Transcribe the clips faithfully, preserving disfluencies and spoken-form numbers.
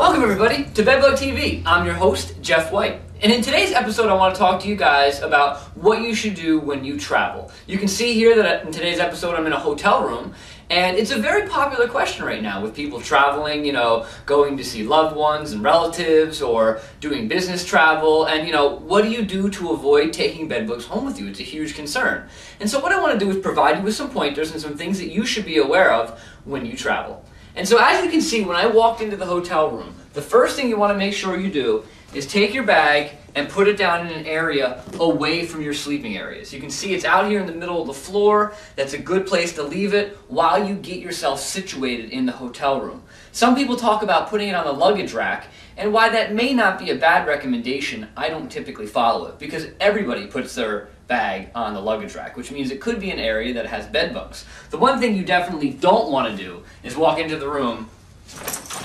Welcome everybody to Bedbug T V. I'm your host, Jeff White. And in today's episode, I want to talk to you guys about what you should do when you travel. You can see here that in today's episode, I'm in a hotel room, and it's a very popular question right now with people traveling, you know, going to see loved ones and relatives or doing business travel. And, you know, what do you do to avoid taking bedbugs home with you? It's a huge concern. And so what I want to do is provide you with some pointers and some things that you should be aware of when you travel. And so as you can see, when I walked into the hotel room, the first thing you want to make sure you do is take your bag and put it down in an area away from your sleeping areas. You can see it's out here in the middle of the floor. That's a good place to leave it while you get yourself situated in the hotel room. Some people talk about putting it on the luggage rack, and while that may not be a bad recommendation, I don't typically follow it because everybody puts their bag on the luggage rack, which means it could be an area that has bed bugs. The one thing you definitely don't want to do is walk into the room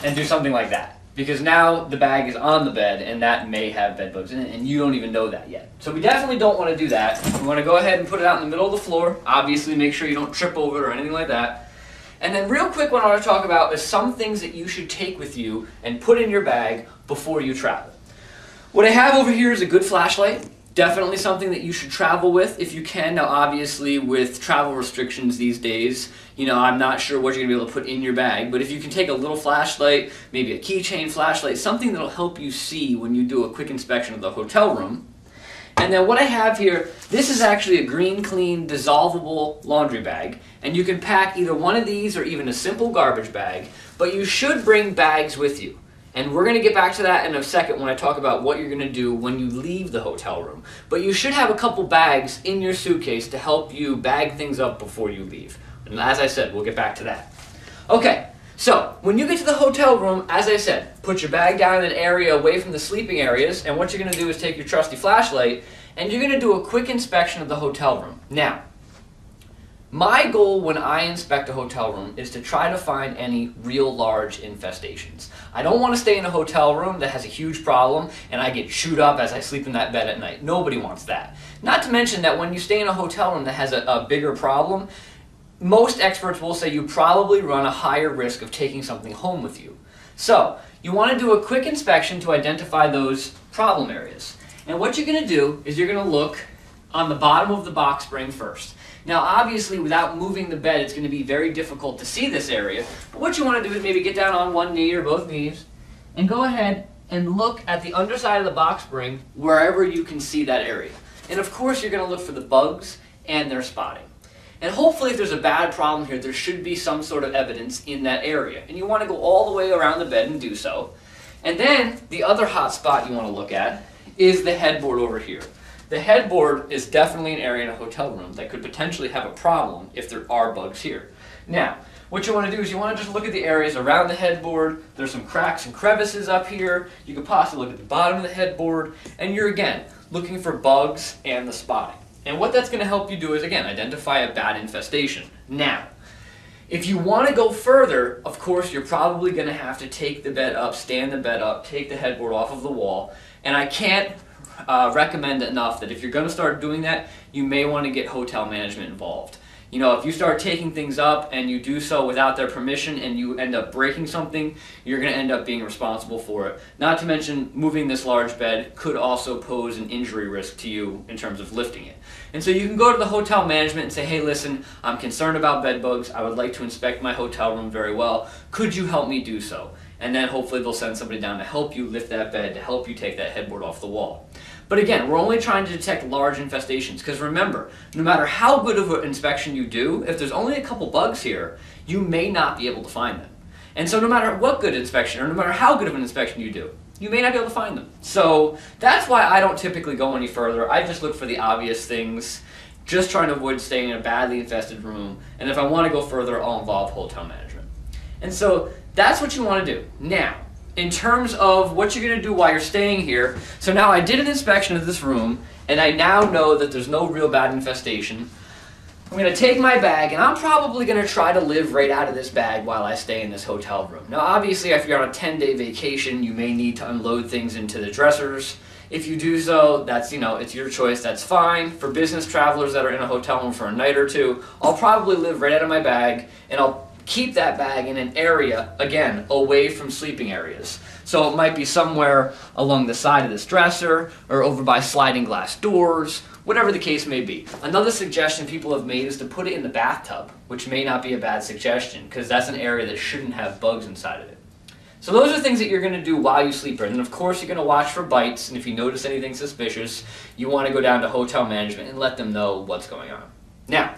and do something like that, because now the bag is on the bed and that may have bed bugs in it and you don't even know that yet. So we definitely don't want to do that. We want to go ahead and put it out in the middle of the floor. Obviously make sure you don't trip over it or anything like that. And then real quick, what I want to talk about is some things that you should take with you and put in your bag before you travel. What I have over here is a good flashlight. Definitely something that you should travel with if you can. Now obviously with travel restrictions these days, you know, I'm not sure what you're going to be able to put in your bag, but if you can take a little flashlight, maybe a keychain flashlight, something that will help you see when you do a quick inspection of the hotel room. And then what I have here, this is actually a Green Clean dissolvable laundry bag, and you can pack either one of these or even a simple garbage bag, but you should bring bags with you. And we're going to get back to that in a second when I talk about what you're going to do when you leave the hotel room. But you should have a couple bags in your suitcase to help you bag things up before you leave. And as I said, we'll get back to that. Okay, so when you get to the hotel room, as I said, put your bag down in an area away from the sleeping areas. And what you're going to do is take your trusty flashlight and you're going to do a quick inspection of the hotel room. Now, my goal when I inspect a hotel room is to try to find any real large infestations. I don't want to stay in a hotel room that has a huge problem and I get chewed up as I sleep in that bed at night. Nobody wants that. Not to mention that when you stay in a hotel room that has a, a bigger problem, most experts will say you probably run a higher risk of taking something home with you. So you want to do a quick inspection to identify those problem areas. And what you're going to do is you're going to look on the bottom of the box spring first. Now obviously without moving the bed it's going to be very difficult to see this area, but what you want to do is maybe get down on one knee or both knees and go ahead and look at the underside of the box spring wherever you can see that area. And of course you're going to look for the bugs and their spotting. And hopefully if there's a bad problem here there should be some sort of evidence in that area. And you want to go all the way around the bed and do so. And then the other hot spot you want to look at is the headboard over here. The headboard is definitely an area in a hotel room that could potentially have a problem if there are bugs here. Now, what you want to do is you want to just look at the areas around the headboard. There's some cracks and crevices up here. You could possibly look at the bottom of the headboard, and you're again looking for bugs and the spotting. And what that's going to help you do is again identify a bad infestation. Now, if you want to go further, of course you're probably going to have to take the bed up, stand the bed up, take the headboard off of the wall, and I can't Uh, recommend enough that if you're going to start doing that, you may want to get hotel management involved. You know, if you start taking things up and you do so without their permission and you end up breaking something, you're going to end up being responsible for it. Not to mention, moving this large bed could also pose an injury risk to you in terms of lifting it. And so you can go to the hotel management and say, hey, listen, I'm concerned about bed bugs. I would like to inspect my hotel room very well. Could you help me do so? And then hopefully they'll send somebody down to help you lift that bed, to help you take that headboard off the wall. But again, we're only trying to detect large infestations, because remember, no matter how good of an inspection you do, if there's only a couple bugs here, you may not be able to find them. And so no matter what good inspection, or no matter how good of an inspection you do, you may not be able to find them. So that's why I don't typically go any further. I just look for the obvious things, just trying to avoid staying in a badly infested room. And if I want to go further, I'll involve hotel management. And so that's what you want to do. Now, in terms of what you're going to do while you're staying here, so now I did an inspection of this room, and I now know that there's no real bad infestation. I'm going to take my bag, and I'm probably going to try to live right out of this bag while I stay in this hotel room. Now, obviously, if you're on a ten-day vacation, you may need to unload things into the dressers. If you do so, that's, you know, it's your choice, that's fine. For business travelers that are in a hotel room for a night or two, I'll probably live right out of my bag, and I'll keep that bag in an area, again, away from sleeping areas. So it might be somewhere along the side of this dresser or over by sliding glass doors, whatever the case may be. Another suggestion people have made is to put it in the bathtub, which may not be a bad suggestion because that's an area that shouldn't have bugs inside of it. So those are things that you're going to do while you sleep here. And then of course you're going to watch for bites, and if you notice anything suspicious, you want to go down to hotel management and let them know what's going on. Now,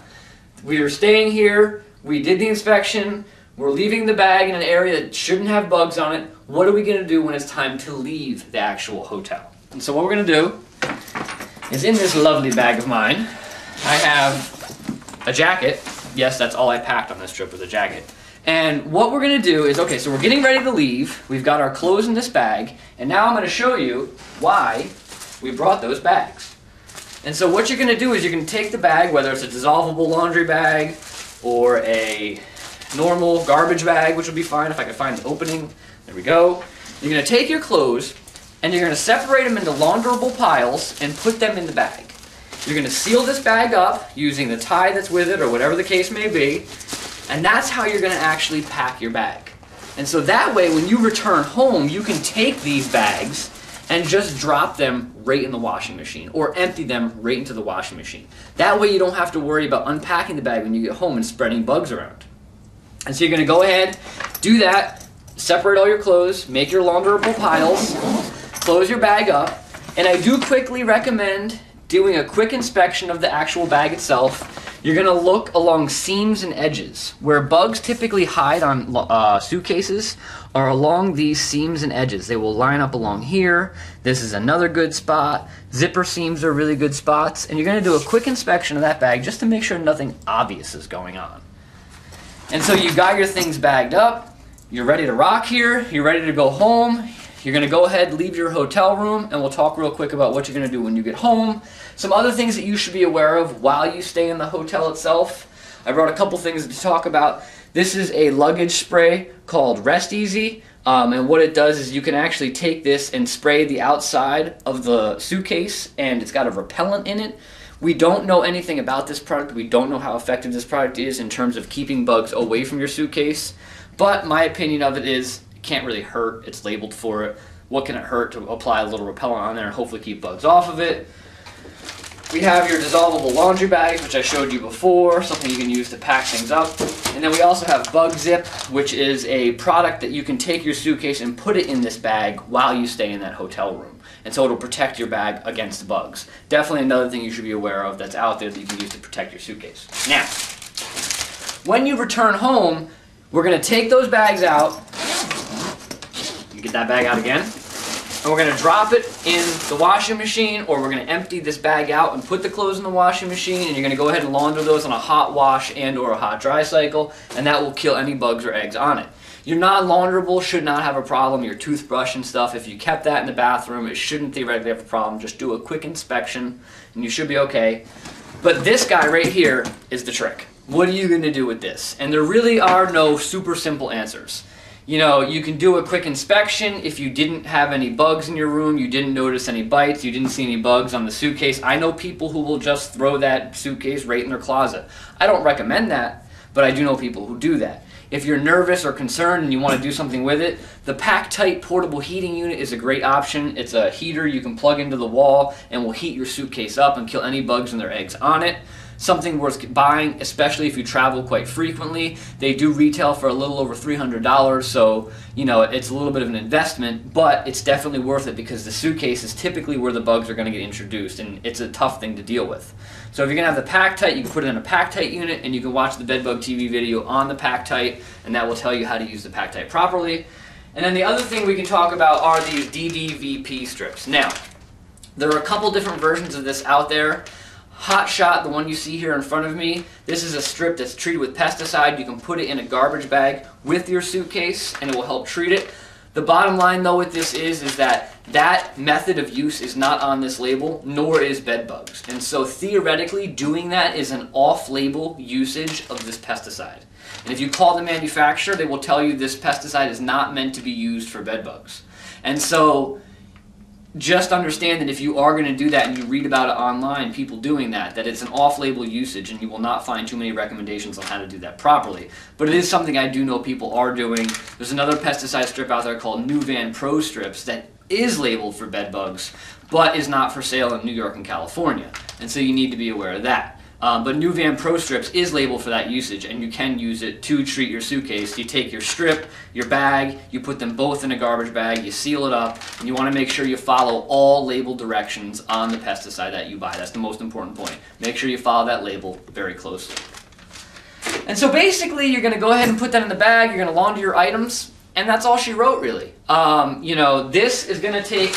we are staying here, we did the inspection, we're leaving the bag in an area that shouldn't have bugs on it. What are we going to do when it's time to leave the actual hotel? And so what we're going to do is, in this lovely bag of mine, I have a jacket. Yes, that's all I packed on this trip, was a jacket. And what we're going to do is, okay, so we're getting ready to leave. We've got our clothes in this bag. And now I'm going to show you why we brought those bags. And so what you're going to do is you're going to take the bag, whether it's a dissolvable laundry bag or a normal garbage bag, which would be fine if I could find the opening. There we go. You're going to take your clothes and you're going to separate them into launderable piles and put them in the bag. You're going to seal this bag up using the tie that's with it or whatever the case may be. And that's how you're going to actually pack your bag. And so that way, when you return home, you can take these bags and just drop them right in the washing machine or empty them right into the washing machine. That way you don't have to worry about unpacking the bag when you get home and spreading bugs around. And so you're going to go ahead, do that, separate all your clothes, make your launderable piles, close your bag up, and I do quickly recommend doing a quick inspection of the actual bag itself. You're going to look along seams and edges. Where bugs typically hide on uh, suitcases are along these seams and edges. They will line up along here. This is another good spot. Zipper seams are really good spots. And you're going to do a quick inspection of that bag just to make sure nothing obvious is going on. And so you got your things bagged up. You're ready to rock here. You're ready to go home. You're going to go ahead, leave your hotel room, and we'll talk real quick about what you're going to do when you get home. Some other things that you should be aware of while you stay in the hotel itself. I brought a couple things to talk about. This is a luggage spray called Rest Easy, um, and what it does is you can actually take this and spray the outside of the suitcase, and it's got a repellent in it. We don't know anything about this product. We don't know how effective this product is in terms of keeping bugs away from your suitcase, but my opinion of it is, can't really hurt. It's labeled for it. What can it hurt to apply a little repellent on there and hopefully keep bugs off of it? We have your dissolvable laundry bags, which I showed you before, something you can use to pack things up. And then we also have Bug Zip, which is a product that you can take your suitcase and put it in this bag while you stay in that hotel room. And so it'll protect your bag against bugs. Definitely another thing you should be aware of that's out there that you can use to protect your suitcase. Now, when you return home, we're going to take those bags out. Get that bag out again, and we're going to drop it in the washing machine, or we're going to empty this bag out and put the clothes in the washing machine, and you're going to go ahead and launder those on a hot wash and or a hot dry cycle, and that will kill any bugs or eggs on it. Your non-launderable should not have a problem. Your toothbrush and stuff, if you kept that in the bathroom, it shouldn't theoretically have a problem. Just do a quick inspection and you should be okay. But this guy right here is the trick. What are you going to do with this? And there really are no super simple answers. You know, you can do a quick inspection. If you didn't have any bugs in your room, you didn't notice any bites, you didn't see any bugs on the suitcase. I know people who will just throw that suitcase right in their closet. I don't recommend that, but I do know people who do that. If you're nervous or concerned and you want to do something with it, the PackTite portable heating unit is a great option. It's a heater you can plug into the wall and will heat your suitcase up and kill any bugs and their eggs on it. Something worth buying, especially if you travel quite frequently. They do retail for a little over three hundred dollars, so you know it's a little bit of an investment, but it's definitely worth it because the suitcase is typically where the bugs are going to get introduced, and it's a tough thing to deal with. So if you're going to have the PackTite, you can put it in a PackTite unit, and you can watch the Bedbug T V video on the PackTite, and that will tell you how to use the PackTite properly. And then the other thing we can talk about are these D D V P strips. Now, there are a couple different versions of this out there. Hot Shot, the one you see here in front of me, this is a strip that's treated with pesticide. You can put it in a garbage bag with your suitcase and it will help treat it. The bottom line though with this is, is that that method of use is not on this label, nor is bed bugs. And so theoretically doing that is an off-label usage of this pesticide. And if you call the manufacturer, they will tell you this pesticide is not meant to be used for bed bugs. And so just understand that if you are going to do that and you read about it online, people doing that, that it's an off-label usage and you will not find too many recommendations on how to do that properly. But it is something I do know people are doing. There's another pesticide strip out there called Nuvan Pro Strips that is labeled for bed bugs, but is not for sale in New York and California. And so you need to be aware of that. Um, but Nuvan Pro Strips is labeled for that usage, and you can use it to treat your suitcase. You take your strip, your bag, you put them both in a garbage bag, you seal it up, and you want to make sure you follow all label directions on the pesticide that you buy. That's the most important point. Make sure you follow that label very closely. And so basically, you're going to go ahead and put that in the bag, you're going to launder your items, and that's all she wrote, really. Um, you know, this is going to take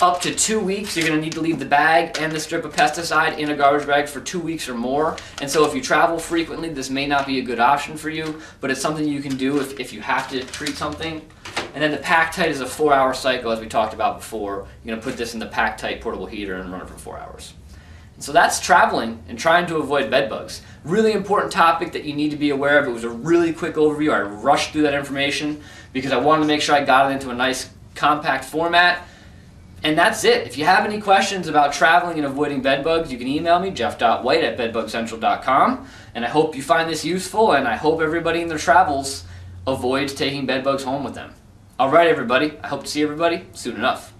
up to two weeks. You're going to need to leave the bag and the strip of pesticide in a garbage bag for two weeks or more. And so if you travel frequently, this may not be a good option for you, but it's something you can do if, if you have to treat something. And then the PackTite is a four-hour cycle, as we talked about before. You're going to put this in the PackTite portable heater and run it for four hours. And so that's traveling and trying to avoid bed bugs. Really important topic that you need to be aware of. It was a really quick overview. I rushed through that information because I wanted to make sure I got it into a nice, compact format. And that's it. If you have any questions about traveling and avoiding bed bugs, you can email me, jeff dot white at bedbug central dot com. And I hope you find this useful, and I hope everybody in their travels avoids taking bed bugs home with them. All right, everybody. I hope to see everybody soon enough.